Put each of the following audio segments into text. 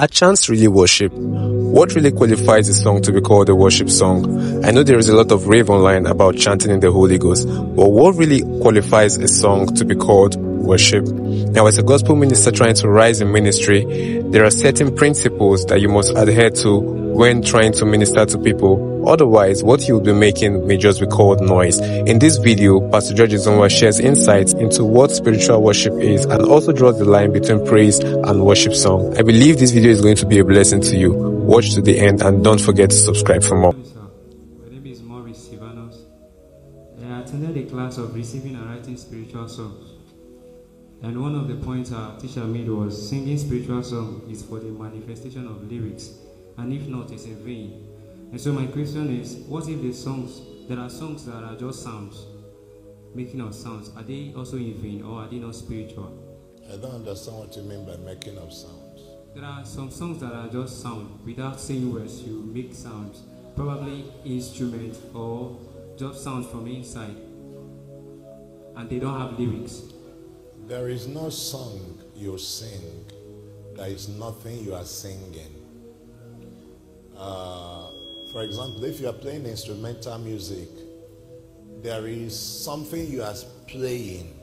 At Chance Really Worship, what really qualifies a song to be called a worship song? I know there is a lot of rave online about chanting in the Holy Ghost, but what really qualifies a song to be called worship? Now, as a gospel minister trying to rise in ministry, there are certain principles that you must adhere to when trying to minister to people. Otherwise, what you'll be making may just be called noise. In this video, Pastor George Izunwa shares insights into what spiritual worship is and also draws the line between praise and worship song. I believe this video is going to be a blessing to you. Watch to the end and don't forget to subscribe for more. My name is Maurice Sivanos, and I attended a class of receiving and writing spiritual songs. And one of the points our teacher made was singing spiritual song is for the manifestation of lyrics, and if not, it's in vain. And so my question is, what if there are songs that are just sounds, making up sounds? Are they also in vain, or are they not spiritual? I don't understand what you mean by making up sounds. There are some songs that are just sound. Without saying words, you make sounds, probably instruments or just sounds from inside, and they don't have lyrics. There is no song you sing. There is nothing you are singing. For example, if you are playing instrumental music, there is something you are playing.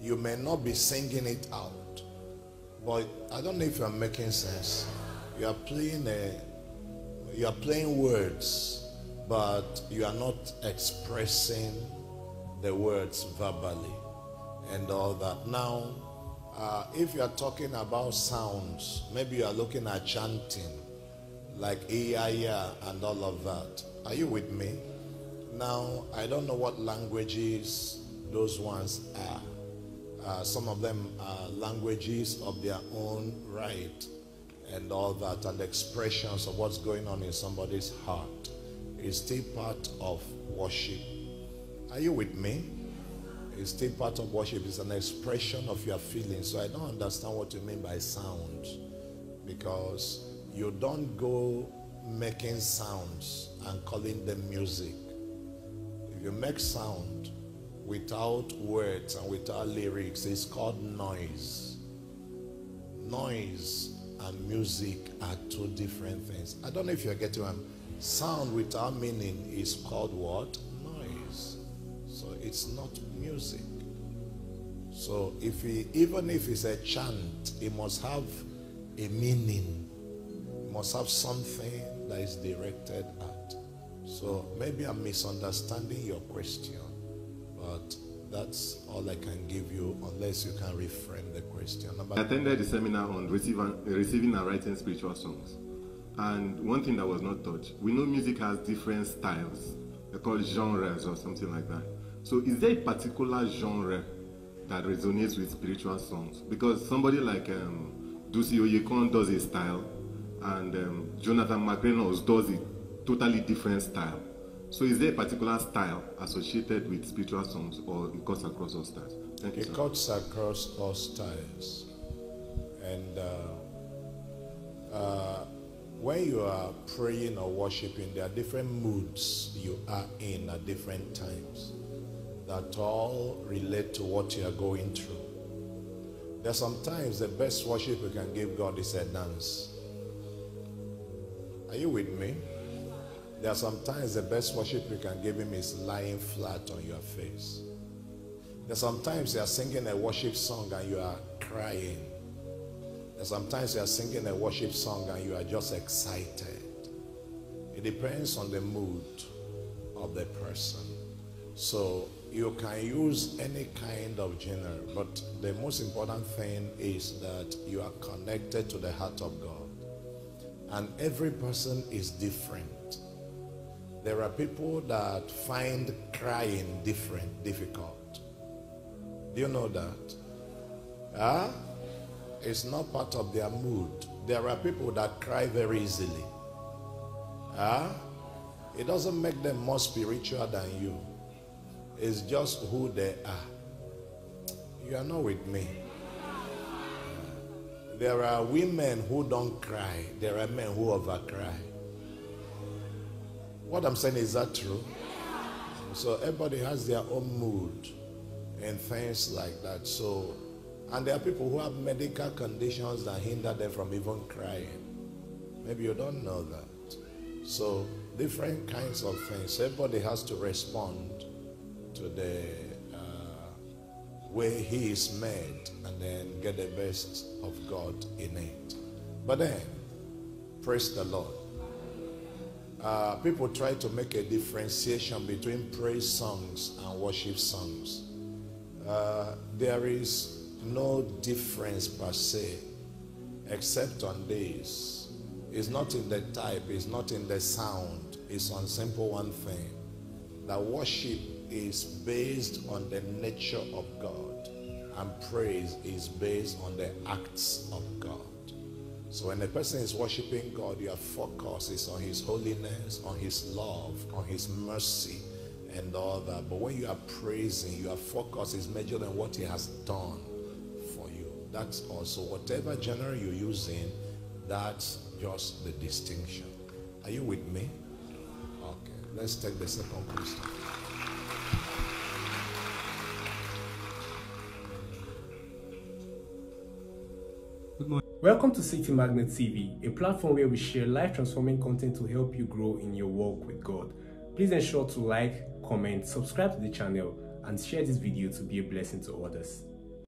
You may not be singing it out, but I don't know if you are making sense. You are playing words, but you are not expressing the words verbally and all that. Now, if you are talking about sounds, maybe you are looking at chanting, like Iya and all of that. Are you with me? Now, I don't know what languages those ones are. Some of them are languages of their own right and all that, and expressions of what's going on in somebody's heart is still part of worship. Are you with me? It's still part of worship. It's an expression of your feelings. So I don't understand what you mean by sounds, because you don't go making sounds and calling them music. If you make sound without words and without lyrics, it's called noise. Noise and music are two different things. I don't know if you're getting one. Sound without meaning is called what? Noise. So it's not music. So even if it's a chant, it must have a meaning. It must have something that is directed at. So maybe I'm misunderstanding your question, but that's all I can give you unless you can reframe the question. I attended the seminar on receiving and writing spiritual songs. And one thing that was not taught, we know music has different styles. They're called genres or something like that. So is there a particular genre that resonates with spiritual songs? Because somebody like Dusi Oyekon does his style, and Jonathan McReynolds does a totally different style. So is there a particular style associated with spiritual songs, or it cuts across all styles? Thank you, sir. It cuts across all styles. And when you are praying or worshiping, there are different moods you are in at different times that all relate to what you are going through. There's sometimes the best worship you can give God is a dance. Are you with me? There are sometimes the best worship you can give him is lying flat on your face. There's sometimes you are singing a worship song and you are crying. There's sometimes you are singing a worship song and you are just excited. It depends on the mood of the person. So you can use any kind of genre, but the most important thing is that you are connected to the heart of God. And every person is different. There are people that find crying difficult. Do you know that? Huh? It's not part of their mood. There are people that cry very easily. Huh? It doesn't make them more spiritual than you. It's just who they are. You are not with me. There are women who don't cry. There are men who over cry. What I'm saying, is that true? So everybody has their own mood and things like that. So And there are people who have medical conditions that hinder them from even crying. Maybe you don't know that. So different kinds of things. Everybody has to respond to the way he is made and then get the best of God in it. But then, praise the Lord. People try to make a differentiation between praise songs and worship songs. There is no difference per se, except on this. It's not in the type, it's not in the sound, it's on simple one thing. That worship is based on the nature of God, and praise is based on the acts of God. So when a person is worshiping God, your focus is on His holiness, on His love, on His mercy, and all that. But when you are praising, your focus is measured on what He has done for you. That's also, whatever genre you're using, that's just the distinction. Are you with me? Okay, let's take the second question. Good morning. Welcome to City Magnet TV, a platform where we share life-transforming content to help you grow in your walk with God. Please ensure to like, comment, subscribe to the channel, and share this video to be a blessing to others.